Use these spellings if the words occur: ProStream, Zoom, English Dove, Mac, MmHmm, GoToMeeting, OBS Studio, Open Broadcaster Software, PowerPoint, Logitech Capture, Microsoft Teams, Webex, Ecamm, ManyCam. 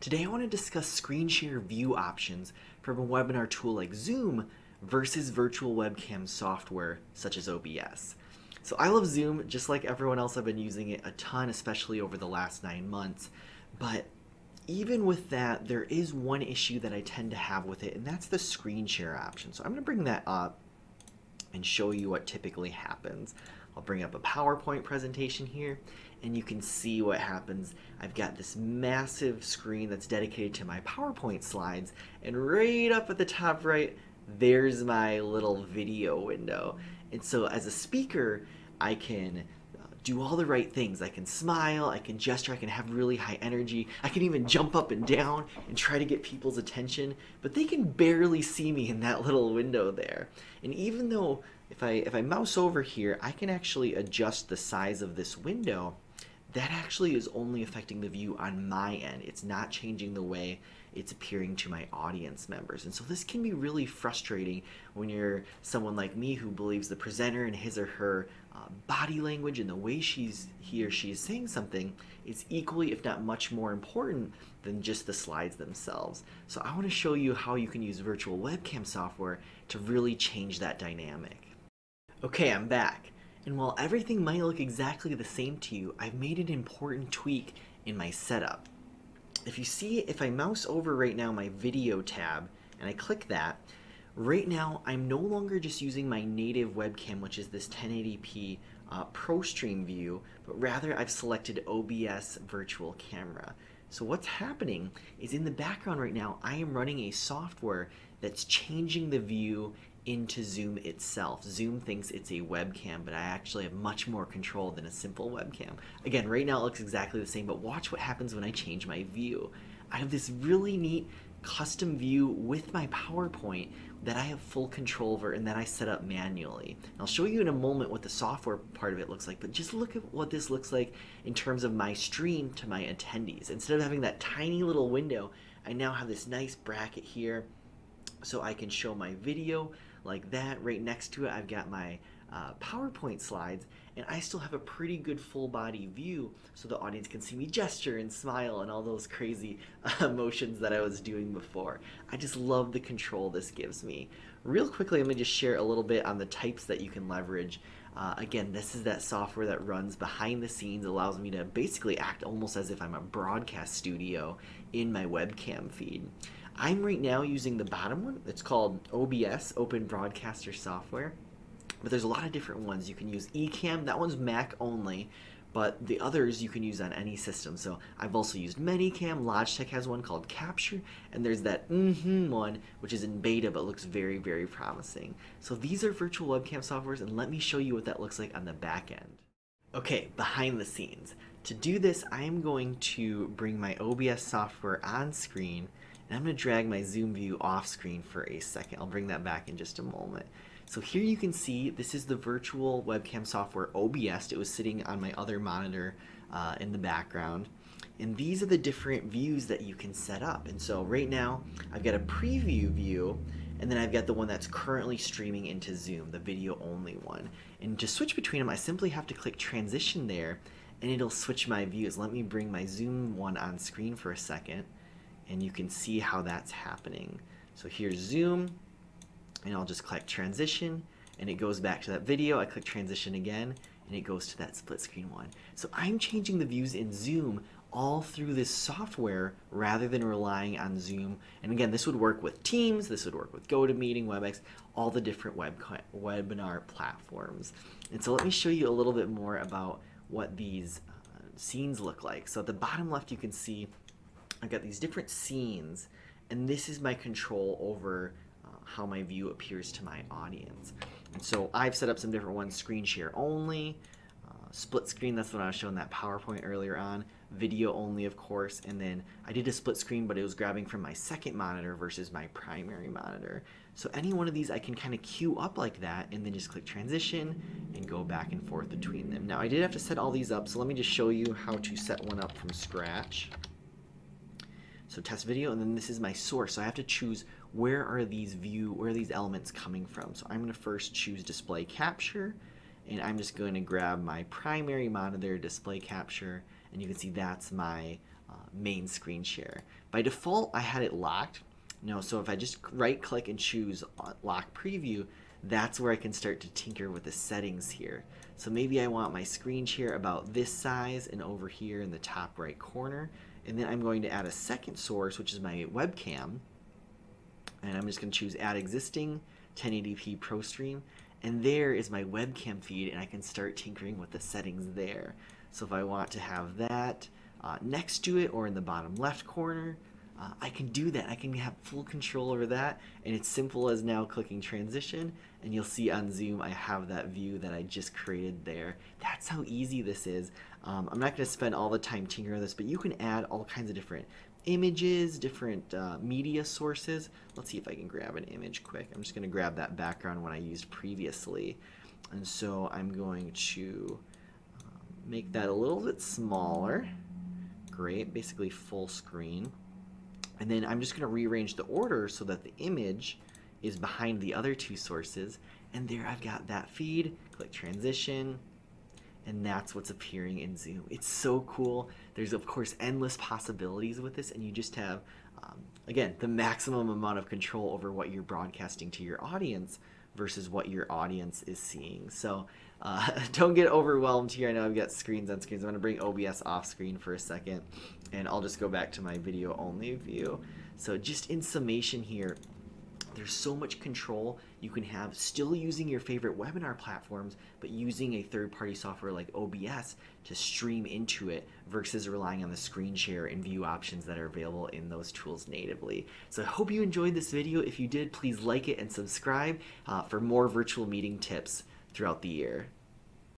Today I want to discuss screen share view options from a webinar tool like Zoom versus virtual webcam software such as OBS. So I love Zoom, just like everyone else. I've been using it a ton, especially over the last 9 months. But even with that, there is one issue that I tend to have with it, and that's the screen share option. So I'm going to bring that up and show you what typically happens. I'll bring up a PowerPoint presentation here, and you can see what happens. I've got this massive screen that's dedicated to my PowerPoint slides, and right up at the top right, there's my little video window. And so as a speaker, I can do all the right things. I can smile, I can gesture, I can have really high energy. I can even jump up and down and try to get people's attention, but they can barely see me in that little window there. And even though if I mouse over here, I can actually adjust the size of this window, that actually is only affecting the view on my end. It's not changing the way it's appearing to my audience members. And so this can be really frustrating when you're someone like me who believes the presenter and his or her body language and the way he or she is saying something is equally, if not much more important than just the slides themselves. So I want to show you how you can use virtual webcam software to really change that dynamic. Okay, I'm back. And while everything might look exactly the same to you, I've made an important tweak in my setup. If you see, if I mouse over right now my video tab and I click that, right now I'm no longer just using my native webcam, which is this 1080p ProStream view, but rather I've selected OBS virtual camera. So what's happening is in the background right now, I am running a software that's changing the view into Zoom itself. Zoom thinks it's a webcam, but I actually have much more control than a simple webcam. Again, right now it looks exactly the same, but watch what happens when I change my view. I have this really neat custom view with my PowerPoint that I have full control over and that I set up manually. And I'll show you in a moment what the software part of it looks like, but just look at what this looks like in terms of my stream to my attendees. Instead of having that tiny little window, I now have this nice bracket here so I can show my video like that. Right next to it, I've got my PowerPoint slides, and I still have a pretty good full body view so the audience can see me gesture and smile and all those crazy emotions that I was doing before. I just love the control this gives me. Real quickly, let me just share a little bit on the types that you can leverage. Again, this is that software that runs behind the scenes, allows me to basically act almost as if I'm a broadcast studio in my webcam feed. I'm right now using the bottom one. It's called OBS, Open Broadcaster Software. But there's a lot of different ones. You can use Ecamm, that one's Mac only, but the others you can use on any system. So I've also used ManyCam, Logitech has one called Capture, and there's that MmHmm one, which is in beta but looks very, very promising. So these are virtual webcam softwares, and let me show you what that looks like on the back end. Okay, behind the scenes. To do this, I am going to bring my OBS software on screen, and I'm going to drag my Zoom view off screen for a second. I'll bring that back in just a moment. So here you can see this is the virtual webcam software OBS. It was sitting on my other monitor in the background. And these are the different views that you can set up. And so right now I've got a preview view, and then I've got the one that's currently streaming into Zoom, the video only one. And to switch between them, I simply have to click transition there, and it'll switch my views. Let me bring my Zoom one on screen for a second, and you can see how that's happening. So here's Zoom, and I'll just click transition, and it goes back to that video. I click transition again, and it goes to that split screen one. So I'm changing the views in Zoom all through this software rather than relying on Zoom. And again, this would work with Teams, this would work with GoToMeeting, Webex, all the different webinar platforms. And so let me show you a little bit more about what these scenes look like. So at the bottom left, you can see I've got these different scenes, and this is my control over how my view appears to my audience. And so I've set up some different ones: screen share only, split screen, that's what I was showing that PowerPoint earlier on, video only, of course, and then I did a split screen, but it was grabbing from my second monitor versus my primary monitor. So any one of these I can kind of queue up like that, and then just click transition and go back and forth between them. Now I did have to set all these up, so let me just show you how to set one up from scratch. So test video, and then this is my source. So I have to choose where are these elements coming from. So I'm gonna first choose display capture, and I'm just going to grab my primary monitor display capture, and you can see that's my main screen share. By default, I had it locked. No, so if I just right click and choose lock preview, that's where I can start to tinker with the settings here. So maybe I want my screen share about this size and over here in the top right corner. And then I'm going to add a second source, which is my webcam. And I'm just going to choose add existing 1080p ProStream. And there is my webcam feed, and I can start tinkering with the settings there. So if I want to have that next to it or in the bottom left corner, I can do that. I can have full control over that, and it's simple as now clicking transition, and you'll see on Zoom I have that view that I just created there. That's how easy this is. I'm not going to spend all the time tinkering with this, but you can add all kinds of different images, different media sources. Let's see if I can grab an image quick. I'm just going to grab that background one I used previously, and so I'm going to make that a little bit smaller. Great, basically full screen. And then I'm just going to rearrange the order so that the image is behind the other two sources. And there I've got that feed. Click transition. And that's what's appearing in Zoom. It's so cool. There's, of course, endless possibilities with this. And you just have, again, the maximum amount of control over what you're broadcasting to your audience versus what your audience is seeing. So don't get overwhelmed here. I know I've got screens on screens. I'm going to bring OBS off screen for a second, and I'll just go back to my video only view. So just in summation here, there's so much control you can have still using your favorite webinar platforms, but using a third-party software like OBS to stream into it versus relying on the screen share and view options that are available in those tools natively. So I hope you enjoyed this video. If you did, please like it and subscribe for more virtual meeting tips throughout the year.